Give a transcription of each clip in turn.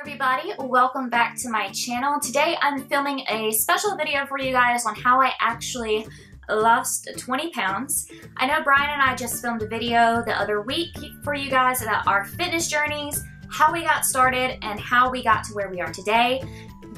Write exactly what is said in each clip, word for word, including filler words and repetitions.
Everybody, welcome back to my channel. Today I'm filming a special video for you guys on how I actually lost twenty pounds. I know Brian and I just filmed a video the other week for you guys about our fitness journeys, how we got started, and how we got to where we are today.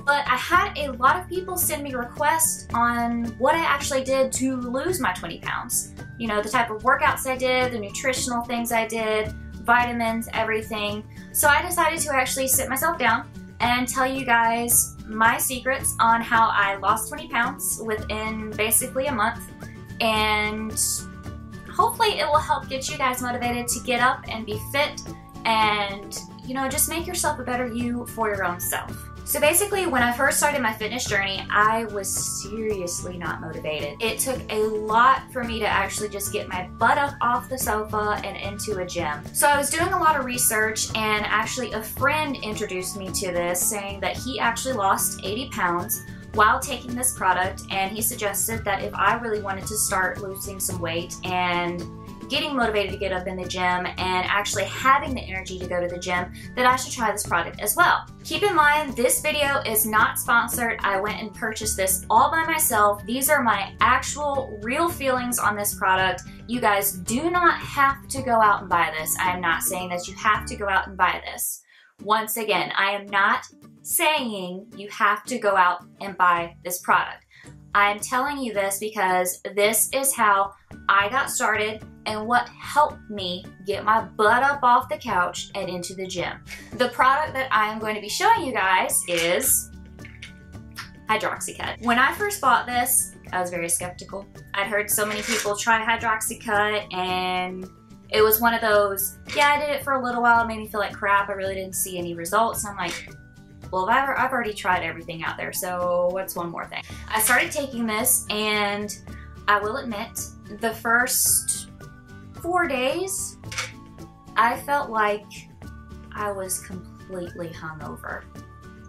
But I had a lot of people send me requests on what I actually did to lose my twenty pounds. You know, the type of workouts I did, the nutritional things I did, vitamins, everything. So I decided to actually sit myself down and tell you guys my secrets on how I lost twenty pounds within basically a month, and hopefully it will help get you guys motivated to get up and be fit and, you know, just make yourself a better you for your own self. So basically, when I first started my fitness journey, I was seriously not motivated. It took a lot for me to actually just get my butt up off the sofa and into a gym. So I was doing a lot of research, and actually a friend introduced me to this, saying that he actually lost eighty pounds while taking this product, and he suggested that if I really wanted to start losing some weight and getting motivated to get up in the gym and actually having the energy to go to the gym, that I should try this product as well. Keep in mind, this video is not sponsored. I went and purchased this all by myself. These are my actual real feelings on this product. You guys do not have to go out and buy this. I am not saying that you have to go out and buy this. Once again, I am not saying you have to go out and buy this product. I am telling you this because this is how I got started and what helped me get my butt up off the couch and into the gym. The product that I am going to be showing you guys is Hydroxycut. When I first bought this, I was very skeptical. I'd heard so many people try Hydroxycut, and it was one of those, yeah, I did it for a little while, it made me feel like crap, I really didn't see any results, and I'm like, well, I've, I've already tried everything out there, so what's one more thing? I started taking this, and I will admit, the first four days, I felt like I was completely hungover.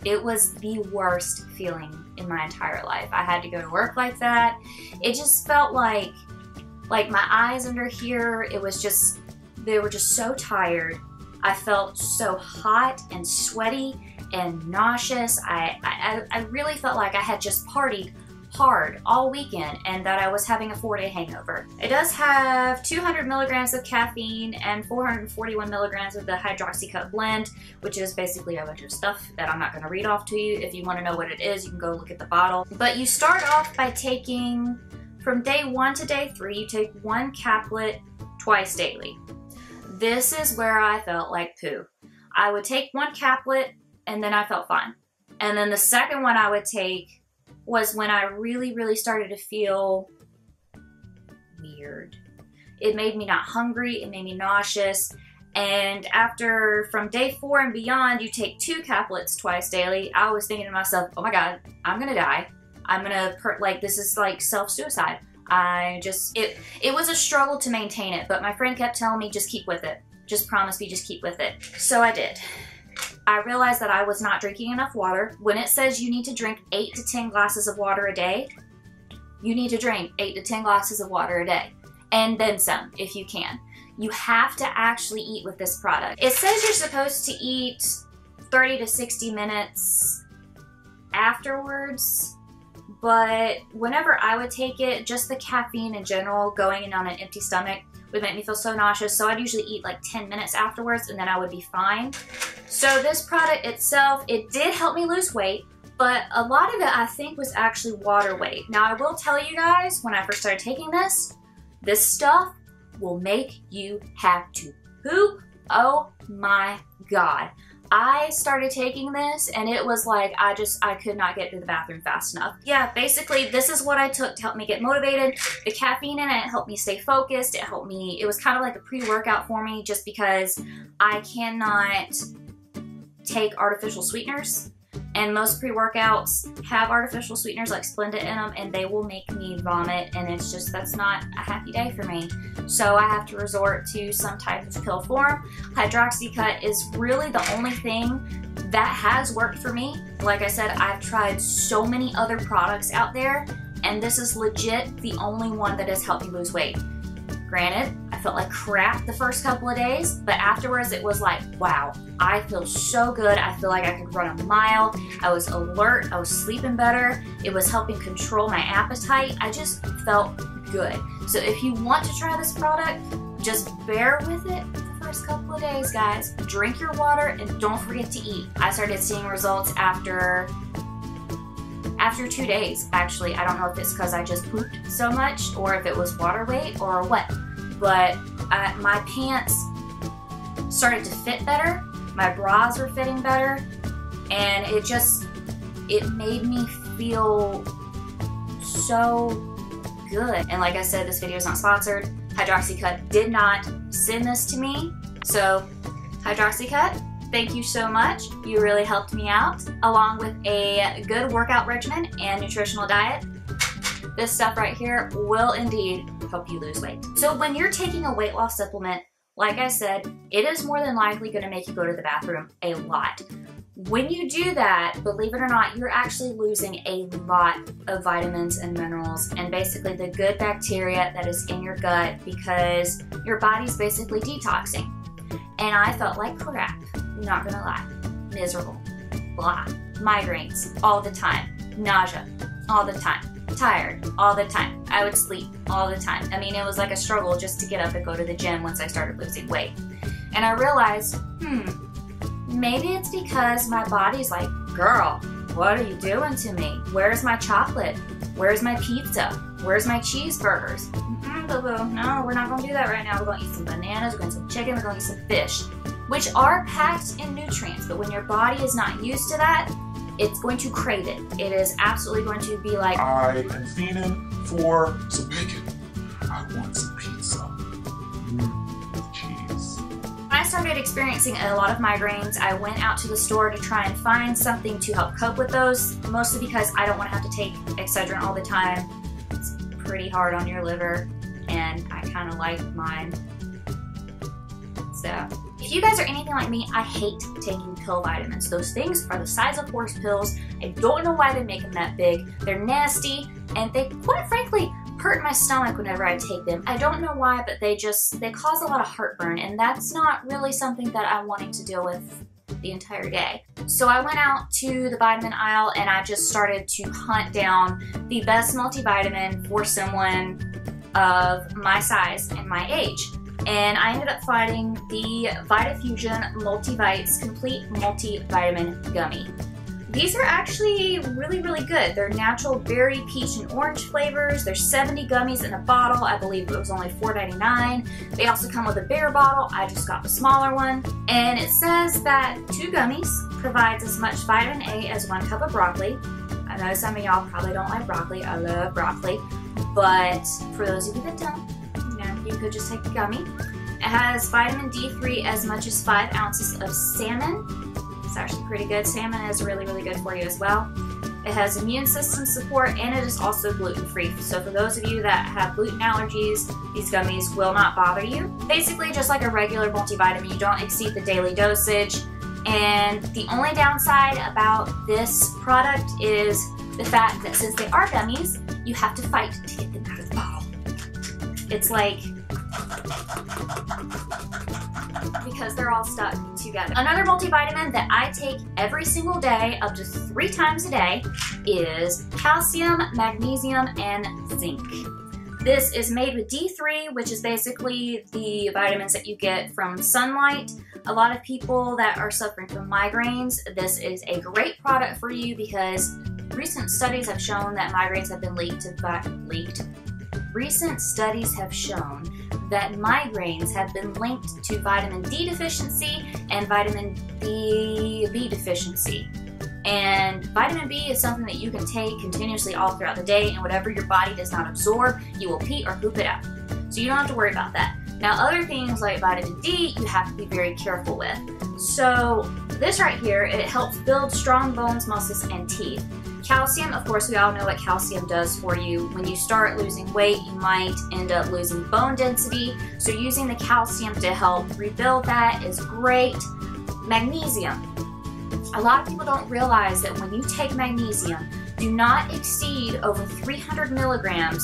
It was the worst feeling in my entire life. I had to go to work like that. It just felt like, like my eyes under here, it was just, they were just so tired. I felt so hot and sweaty and nauseous. I, I, I really felt like I had just partied hard all weekend and that I was having a four-day hangover. It does have two hundred milligrams of caffeine and four hundred forty-one milligrams of the Hydroxycut blend, which is basically a bunch of stuff that I'm not going to read off to you. If you want to know what it is, you can go look at the bottle. But you start off by taking, from day one to day three, you take one caplet twice daily. This is where I felt like poo. I would take one caplet and then I felt fine. And then the second one I would take was when I really, really started to feel weird. It made me not hungry, it made me nauseous, and after, from day four and beyond, you take two caplets twice daily. I was thinking to myself, oh my God, I'm gonna die. I'm gonna, per like, this is like self-suicide. I just, it, it was a struggle to maintain it, but my friend kept telling me, just keep with it. Just promise me, just keep with it. So I did. I realized that I was not drinking enough water. When it says you need to drink eight to ten glasses of water a day, you need to drink eight to ten glasses of water a day. And then some, if you can. You have to actually eat with this product. It says you're supposed to eat thirty to sixty minutes afterwards, but whenever I would take it, just the caffeine in general, going in on an empty stomach, would make me feel so nauseous, so I'd usually eat like ten minutes afterwards and then I would be fine. So this product itself, it did help me lose weight, but a lot of it I think was actually water weight. Now I will tell you guys, when I first started taking this, this stuff will make you have to poop. Oh my God. I started taking this and it was like, I just, I could not get to the bathroom fast enough. Yeah, basically this is what I took to help me get motivated. The caffeine in it helped me stay focused. It helped me, it was kind of like a pre-workout for me, just because I cannot take artificial sweeteners, and most pre-workouts have artificial sweeteners like Splenda in them, and they will make me vomit, and it's just, that's not a happy day for me. So I have to resort to some type of pill form. Hydroxycut is really the only thing that has worked for me. Like I said, I've tried so many other products out there, and this is legit the only one that has helped me lose weight. Granted, I felt like crap the first couple of days, but afterwards it was like, wow, I feel so good. I feel like I could run a mile. I was alert. I was sleeping better. It was helping control my appetite. I just felt good. So if you want to try this product, just bear with it the first couple of days, guys. Drink your water and don't forget to eat. I started seeing results after After two days, actually. I don't know if it's because I just pooped so much or if it was water weight or what, but I, my pants started to fit better, my bras were fitting better, and it just, it made me feel so good. And like I said, this video is not sponsored. Hydroxycut did not send this to me, so Hydroxycut, thank you so much. You really helped me out, along with a good workout regimen and nutritional diet. This stuff right here will indeed help you lose weight. So when you're taking a weight loss supplement, like I said, it is more than likely going to make you go to the bathroom a lot. When you do that, believe it or not, you're actually losing a lot of vitamins and minerals and basically the good bacteria that is in your gut, because your body's basically detoxing. And I felt like crap, not gonna lie, miserable, blah, migraines all the time, nausea all the time, tired all the time, I would sleep all the time. I mean, it was like a struggle just to get up and go to the gym once I started losing weight. And I realized, hmm, maybe it's because my body's like, girl, what are you doing to me? Where's my chocolate? Where's my pizza? Where's my cheeseburgers? Mm-mm, boo-boo. No, we're not gonna do that right now. We're gonna eat some bananas, we're gonna eat some chicken, we're gonna eat some fish, which are packed in nutrients, but when your body is not used to that, it's going to crave it. It is absolutely going to be like, I am fiending for some bacon. I want some pizza. Mm, cheese. When I started experiencing a lot of migraines, I went out to the store to try and find something to help cope with those, mostly because I don't want to have to take Excedrin all the time. It's pretty hard on your liver, and I kind of like mine. So if you guys are anything like me, I hate taking pill vitamins. Those things are the size of horse pills. I don't know why they make them that big. They're nasty, and they quite frankly hurt my stomach whenever I take them. I don't know why, but they just, they cause a lot of heartburn, and that's not really something that I'm wanting to deal with the entire day. So I went out to the vitamin aisle and I just started to hunt down the best multivitamin for someone of my size and my age. And I ended up finding the VitaFusion Multivites Complete Multivitamin Gummy. These are actually really, really good. They're natural berry, peach, and orange flavors. There's seventy gummies in a bottle. I believe it was only four ninety-nine. They also come with a bigger bottle. I just got the smaller one. And it says that two gummies provides as much vitamin A as one cup of broccoli. I know some of y'all probably don't like broccoli. I love broccoli. But for those of you that don't, you could just take the gummy. It has vitamin D three as much as five ounces of salmon. It's actually pretty good. Salmon is really, really good for you as well. It has immune system support, and it is also gluten-free. So for those of you that have gluten allergies, these gummies will not bother you. Basically, just like a regular multivitamin, you don't exceed the daily dosage. And the only downside about this product is the fact that since they are gummies, you have to fight to get them out of the bottle. It's like, because they're all stuck together. Another multivitamin that I take every single day, up to three times a day, is calcium, magnesium, and zinc. This is made with D three, which is basically the vitamins that you get from sunlight. A lot of people that are suffering from migraines, this is a great product for you because recent studies have shown that migraines have been linked to bi- leaked. Recent studies have shown that migraines have been linked to vitamin D deficiency and vitamin B, B deficiency. And vitamin B is something that you can take continuously all throughout the day, and whatever your body does not absorb, you will pee or poop it out. So you don't have to worry about that. Now, other things like vitamin D, you have to be very careful with. So this right here, it helps build strong bones, muscles, and teeth. Calcium, of course, we all know what calcium does for you. When you start losing weight, you might end up losing bone density, so using the calcium to help rebuild that is great. Magnesium. A lot of people don't realize that when you take magnesium, do not exceed over three hundred milligrams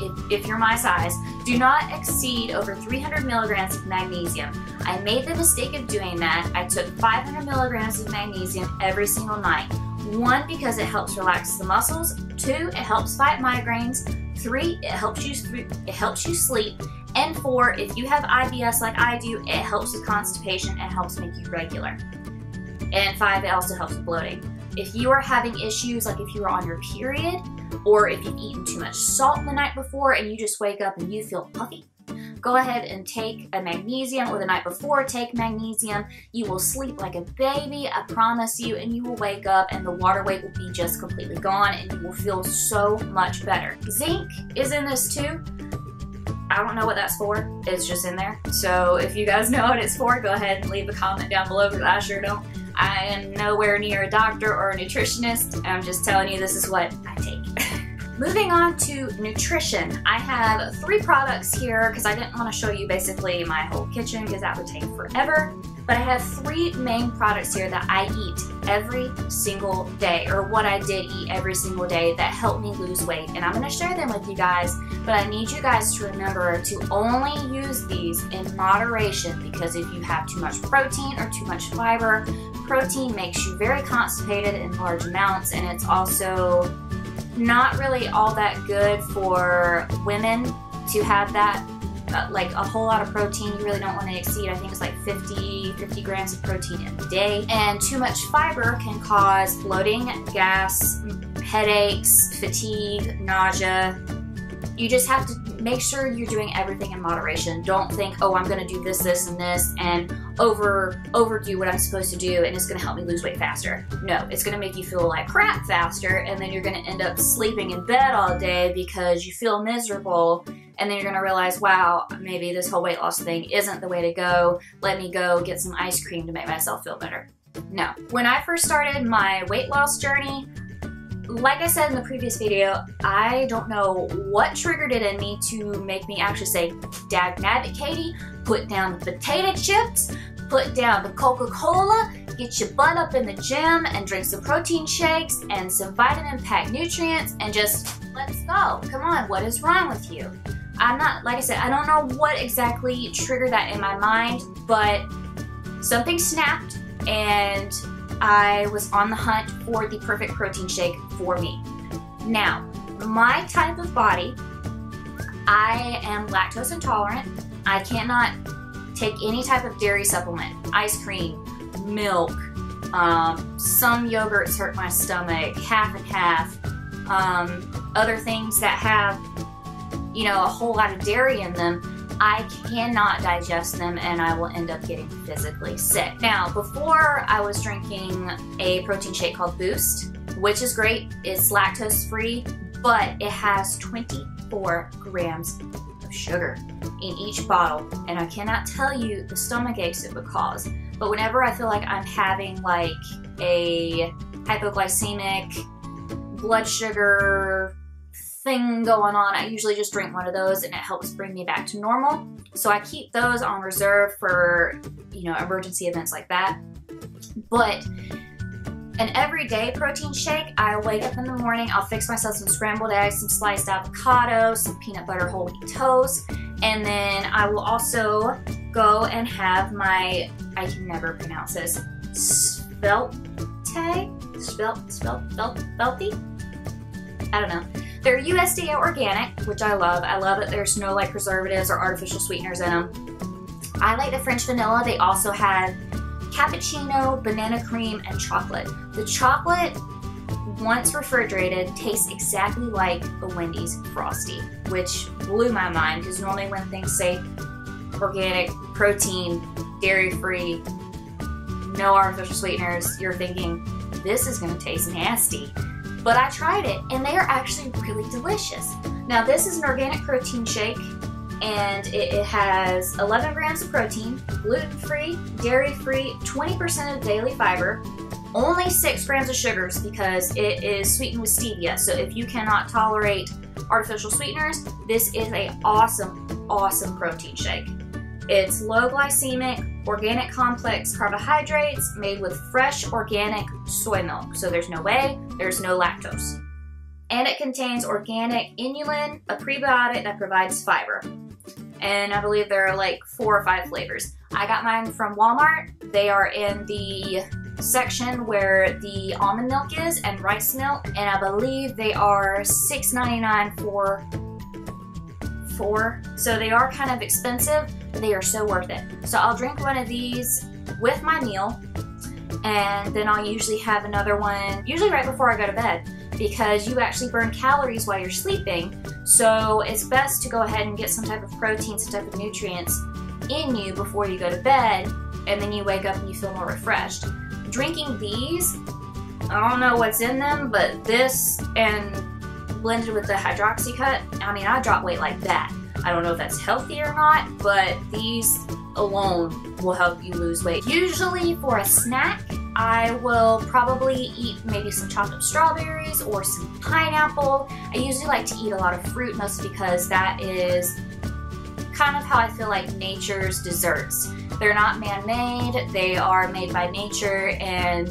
if, if you're my size, do not exceed over three hundred milligrams of magnesium. I made the mistake of doing that. I took five hundred milligrams of magnesium every single night. One, because it helps relax the muscles. Two, it helps fight migraines. Three, it helps you, it helps you sleep. And four, if you have I B S like I do, it helps with constipation and helps make you regular. And five, it also helps with bloating. If you are having issues, like if you are on your period, or if you've eaten too much salt the night before and you just wake up and you feel puffy, go ahead and take a magnesium, or the night before, take magnesium. You will sleep like a baby, I promise you, and you will wake up and the water weight will be just completely gone and you will feel so much better. Zinc is in this too. I don't know what that's for, it's just in there. So if you guys know what it's for, go ahead and leave a comment down below, because I sure don't. I am nowhere near a doctor or a nutritionist. I'm just telling you, this is what I take. Moving on to nutrition. I have three products here because I didn't want to show you basically my whole kitchen because that would take forever. But I have three main products here that I eat every single day, or what I did eat every single day, that helped me lose weight. And I'm going to share them with you guys, but I need you guys to remember to only use these in moderation, because if you have too much protein or too much fiber, protein makes you very constipated in large amounts, and it's also not really all that good for women to have that. Uh, like a whole lot of protein, you really don't want to exceed, I think it's like fifty grams of protein a day. And too much fiber can cause bloating, gas, headaches, fatigue, nausea. You just have to make sure you're doing everything in moderation. Don't think, oh, I'm going to do this, this, and this, and over overdo what I'm supposed to do, and it's going to help me lose weight faster. No, it's going to make you feel like crap faster, and then you're going to end up sleeping in bed all day because you feel miserable. And then you're going to realize, wow, maybe this whole weight loss thing isn't the way to go. Let me go get some ice cream to make myself feel better. No. When I first started my weight loss journey, like I said in the previous video, I don't know what triggered it in me to make me actually say, dagnabbit, Katie, put down the potato chips, put down the Coca-Cola, get your butt up in the gym and drink some protein shakes and some vitamin-packed nutrients and just let's go. Come on, what is wrong with you? I'm not, like I said, I don't know what exactly triggered that in my mind, but something snapped and I was on the hunt for the perfect protein shake for me. Now, my type of body, I am lactose intolerant. I cannot take any type of dairy supplement, ice cream, milk, um, some yogurts hurt my stomach, half and half, um, other things that have, you know, a whole lot of dairy in them, I cannot digest them and I will end up getting physically sick. Now, before I was drinking a protein shake called Boost, which is great, it's lactose free, but it has twenty-four grams of sugar in each bottle, and I cannot tell you the stomach aches it would cause. But whenever I feel like I'm having like a hypoglycemic blood sugar thing going on, I usually just drink one of those and it helps bring me back to normal. So I keep those on reserve for, you know, emergency events like that. But an everyday protein shake, I wake up in the morning, I'll fix myself some scrambled eggs, some sliced avocado, some peanut butter whole wheat toast, and then I will also go and have my, I can never pronounce this, Svelte, Svelte, Svelte, Svelte, I don't know. They're U S D A organic, which I love. I love that there's no like preservatives or artificial sweeteners in them. I like the French vanilla. They also have cappuccino, banana cream, and chocolate. The chocolate, once refrigerated, tastes exactly like a Wendy's Frosty, which blew my mind, because normally when things say organic, protein, dairy-free, no artificial sweeteners, you're thinking, this is gonna taste nasty. But I tried it, and they are actually really delicious. Now, this is an organic protein shake, and it, it has eleven grams of protein, gluten-free, dairy-free, twenty percent of daily fiber, only six grams of sugars because it is sweetened with stevia. So if you cannot tolerate artificial sweeteners, this is an awesome, awesome protein shake. It's low glycemic, organic complex carbohydrates made with fresh organic soy milk. So there's no whey, there's no lactose. and it contains organic inulin, a prebiotic that provides fiber. And I believe there are like four or five flavors. I got mine from Walmart. They are in the section where the almond milk is and rice milk, and I believe they are six ninety-nine for four. So they are kind of expensive, but they are so worth it. So I'll drink one of these with my meal, and then I'll usually have another one, usually right before I go to bed, because you actually burn calories while you're sleeping. So it's best to go ahead and get some type of protein, some type of nutrients in you before you go to bed, and then you wake up and you feel more refreshed. Drinking these, I don't know what's in them, but this and blended with the Hydroxycut, I mean, I drop weight like that. I don't know if that's healthy or not, but these alone will help you lose weight. Usually for a snack, I will probably eat maybe some chopped up strawberries or some pineapple. I usually like to eat a lot of fruit, mostly because that is kind of how I feel like nature's desserts. They're not man-made, they are made by nature, and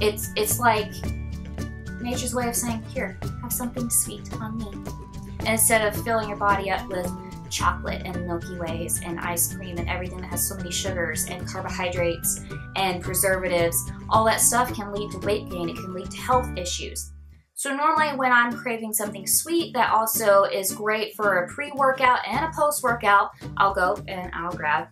it's, it's like nature's way of saying, here, have something sweet on me. And instead of filling your body up with chocolate and Milky Ways and ice cream and everything that has so many sugars and carbohydrates and preservatives, all that stuff can lead to weight gain, it can lead to health issues. So normally when I'm craving something sweet that also is great for a pre-workout and a post-workout, I'll go and I'll grab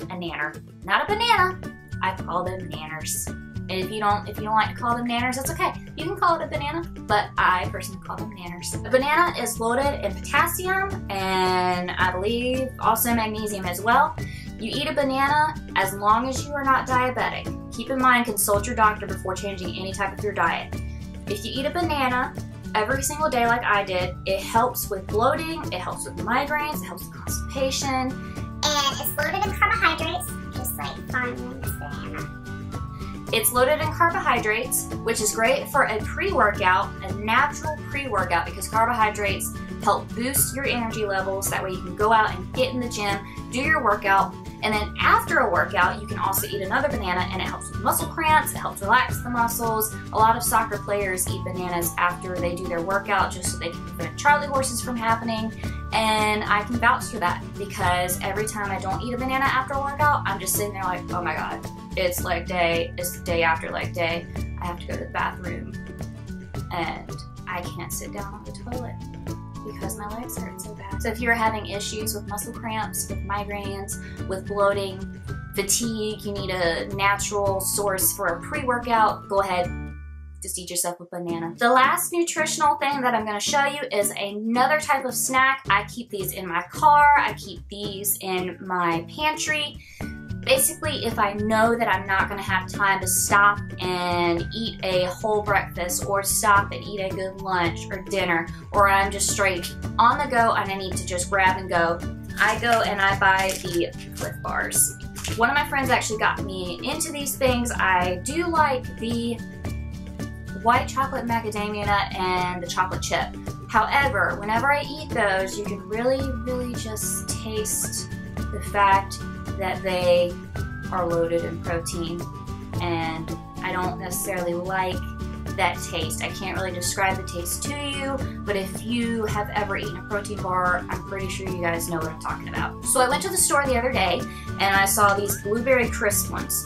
a nanner. Not a banana, I call them nanners. And if you don't, if you don't like to call them nanners, that's okay. You can call it a banana, but I personally call them nanners. A banana is loaded in potassium and I believe also magnesium as well. You eat a banana as long as you are not diabetic. Keep in mind, consult your doctor before changing any type of your diet. If you eat a banana every single day like I did, it helps with bloating, it helps with migraines, it helps with constipation. And it's loaded in carbohydrates, just like fondling the banana. It's loaded in carbohydrates, which is great for a pre-workout, a natural pre-workout, because carbohydrates help boost your energy levels. That way you can go out and get in the gym, do your workout, and then after a workout, you can also eat another banana, and it helps with muscle cramps, it helps relax the muscles. A lot of soccer players eat bananas after they do their workout just so they can prevent Charlie horses from happening, and I can vouch for that, because every time I don't eat a banana after a workout, I'm just sitting there like, oh my god. It's leg day, it's the day after leg day, I have to go to the bathroom, and I can't sit down on the toilet because my legs hurt so bad. So if you're having issues with muscle cramps, with migraines, with bloating, fatigue, you need a natural source for a pre-workout, go ahead, just eat yourself a banana. The last nutritional thing that I'm gonna show you is another type of snack. I keep these in my car, I keep these in my pantry. Basically, if I know that I'm not gonna have time to stop and eat a whole breakfast or stop and eat a good lunch or dinner, or I'm just straight on the go and I need to just grab and go, I go and I buy the Clif Bars. One of my friends actually got me into these things. I do like the white chocolate macadamia nut and the chocolate chip. However, whenever I eat those, you can really, really just taste the fact that they are loaded in protein, and I don't necessarily like that taste. I can't really describe the taste to you, but if you have ever eaten a protein bar, I'm pretty sure you guys know what I'm talking about. So I went to the store the other day and I saw these blueberry crisp ones.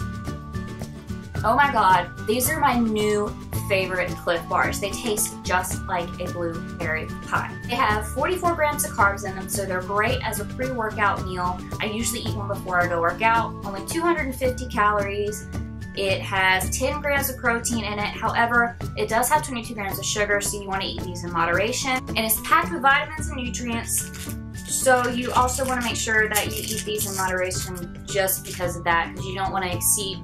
Oh my god, these are my new favorite Clif Bars. They taste just like a blueberry pie. They have forty-four grams of carbs in them, so they're great as a pre-workout meal. I usually eat one before I go work out. Only two hundred fifty calories. It has ten grams of protein in it. However, it does have twenty-two grams of sugar, so you want to eat these in moderation. And it's packed with vitamins and nutrients, so you also want to make sure that you eat these in moderation just because of that, because you don't want to exceed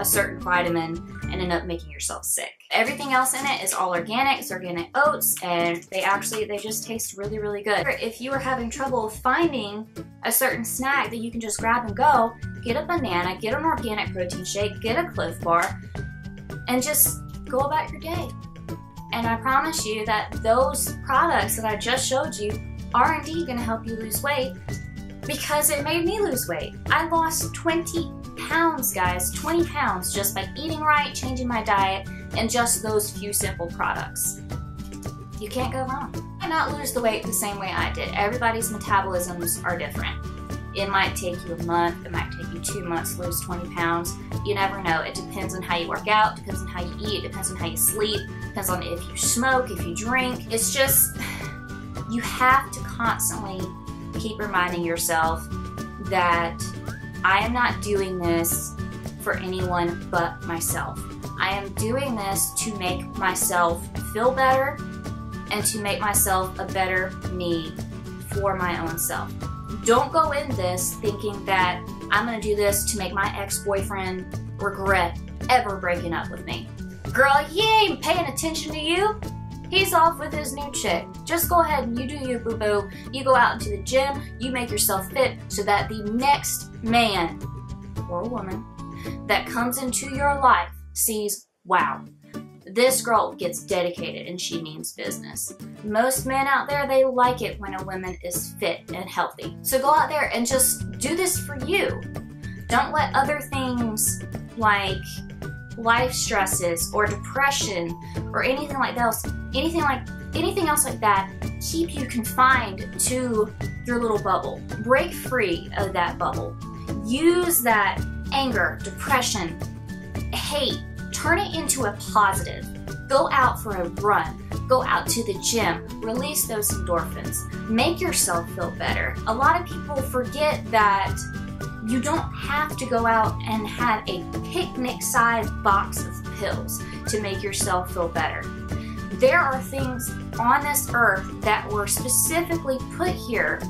a certain vitamin and end up making yourself sick. Everything else in it is all organic. It's organic oats, and they actually, they just taste really, really good. If you are having trouble finding a certain snack that you can just grab and go, get a banana, get an organic protein shake, get a Clif Bar, and just go about your day. And I promise you that those products that I just showed you are indeed gonna help you lose weight, because it made me lose weight. I lost twenty pounds, guys, twenty pounds, just by eating right, changing my diet, and just those few simple products. you can't go wrong. Why not lose the weight the same way I did? Everybody's metabolisms are different. It might take you a month, it might take you two months to lose twenty pounds. You never know. It depends on how you work out, depends on how you eat, depends on how you sleep, depends on if you smoke, if you drink. It's just, you have to constantly keep reminding yourself that I am not doing this for anyone but myself. I am doing this to make myself feel better and to make myself a better me for my own self. Don't go in this thinking that I'm gonna do this to make my ex-boyfriend regret ever breaking up with me. Girl, he ain't paying attention to you. He's off with his new chick. Just go ahead and you do you, boo-boo. You go out into the gym, you make yourself fit so that the next man or woman that comes into your life sees, wow, this girl gets dedicated and she means business. Most men out there, they like it when a woman is fit and healthy. So go out there and just do this for you. Don't let other things like life stresses or depression or anything like else, anything like anything else like that keep you confined to your little bubble. Break free of that bubble. Use that anger, depression, hate, turn it into a positive. Go out for a run. Go out to the gym. Release those endorphins. Make yourself feel better. A lot of people forget that you don't have to go out and have a picnic-sized box of pills to make yourself feel better. There are things on this earth that were specifically put here,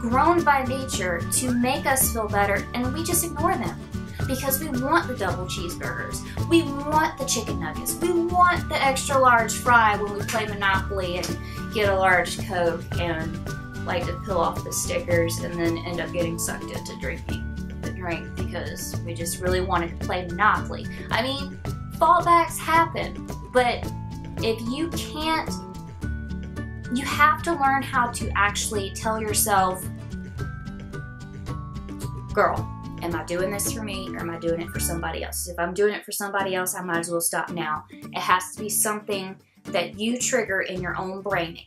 grown by nature, to make us feel better, and we just ignore them. Because we want the double cheeseburgers, we want the chicken nuggets, we want the extra large fry when we play Monopoly and get a large Coke and like to peel off the stickers and then end up getting sucked into drinking the drink because we just really wanted to play Monopoly. I mean, fallbacks happen, but if you can't, you have to learn how to actually tell yourself, girl, am I doing this for me or am I doing it for somebody else? If I'm doing it for somebody else, I might as well stop now. It has to be something that you trigger in your own brain.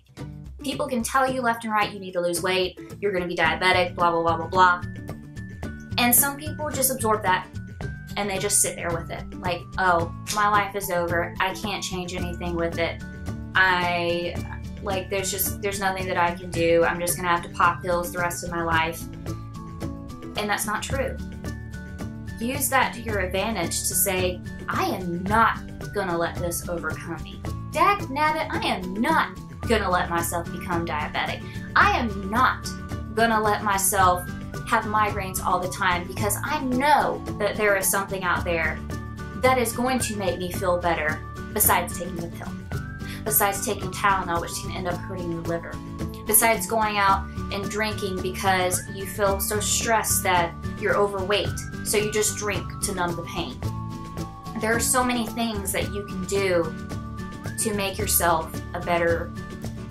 People can tell you left and right, you need to lose weight, you're going to be diabetic, blah, blah, blah, blah, blah. And some people just absorb that and they just sit there with it. Like, oh, my life is over. I can't change anything with it. I, like, there's just, there's nothing that I can do. I'm just going to have to pop pills the rest of my life. And that's not true. Use that to your advantage to say, I am not gonna let this overcome me. Dagnabbit, I am not gonna let myself become diabetic. I am not gonna let myself have migraines all the time because I know that there is something out there that is going to make me feel better besides taking a pill, besides taking Tylenol, which can end up hurting your liver, besides going out and drinking because you feel so stressed that you're overweight, so you just drink to numb the pain. There are so many things that you can do to make yourself a better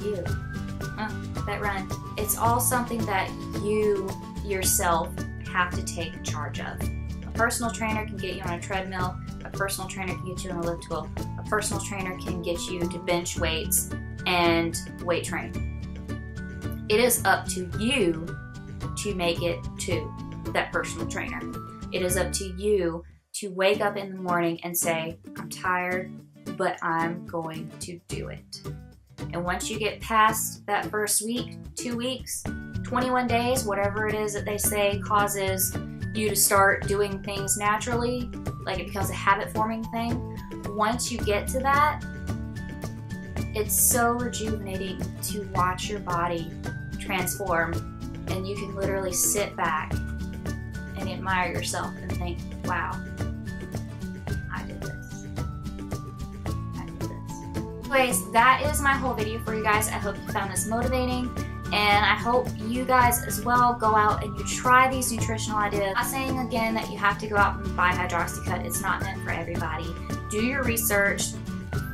you. Oh, that rhymed. It's all something that you yourself have to take charge of. A personal trainer can get you on a treadmill, a personal trainer can get you on a lift wheel, a personal trainer can get you to bench weights and weight train. It is up to you to make it to that personal trainer. It is up to you to wake up in the morning and say, I'm tired, but I'm going to do it. And once you get past that first week, two weeks, twenty-one days, whatever it is that they say causes you to start doing things naturally, like it becomes a habit-forming thing, once you get to that, it's so rejuvenating to watch your body transform, and you can literally sit back and admire yourself and think, wow, I did this. I did this. Anyways, that is my whole video for you guys. I hope you found this motivating, and I hope you guys as well go out and you try these nutritional ideas. I'm not saying again that you have to go out and buy Hydroxycut. It's not meant for everybody. Do your research.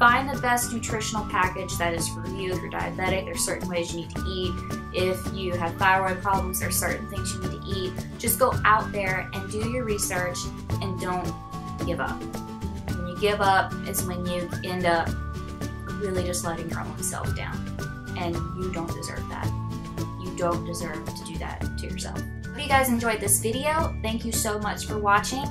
Find the best nutritional package that is for you. If you're diabetic, there's certain ways you need to eat. If you have thyroid problems, there's certain things you need to eat. Just go out there and do your research and don't give up. When you give up, it's when you end up really just letting your own self down, and you don't deserve that. You don't deserve to do that to yourself. If you guys enjoyed this video, thank you so much for watching.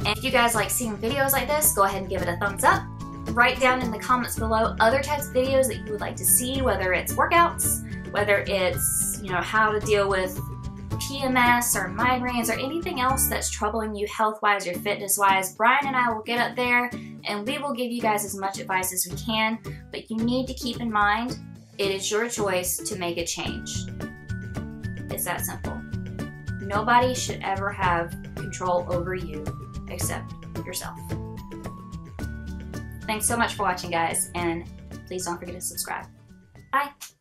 And if you guys like seeing videos like this, go ahead and give it a thumbs up. Write down in the comments below other types of videos that you would like to see, whether it's workouts, whether it's, you know, how to deal with P M S or migraines or anything else that's troubling you health-wise or fitness-wise. Brian and I will get up there and we will give you guys as much advice as we can, but you need to keep in mind, it is your choice to make a change. It's that simple. Nobody should ever have control over you except yourself. Thanks so much for watching, guys, and please don't forget to subscribe. Bye!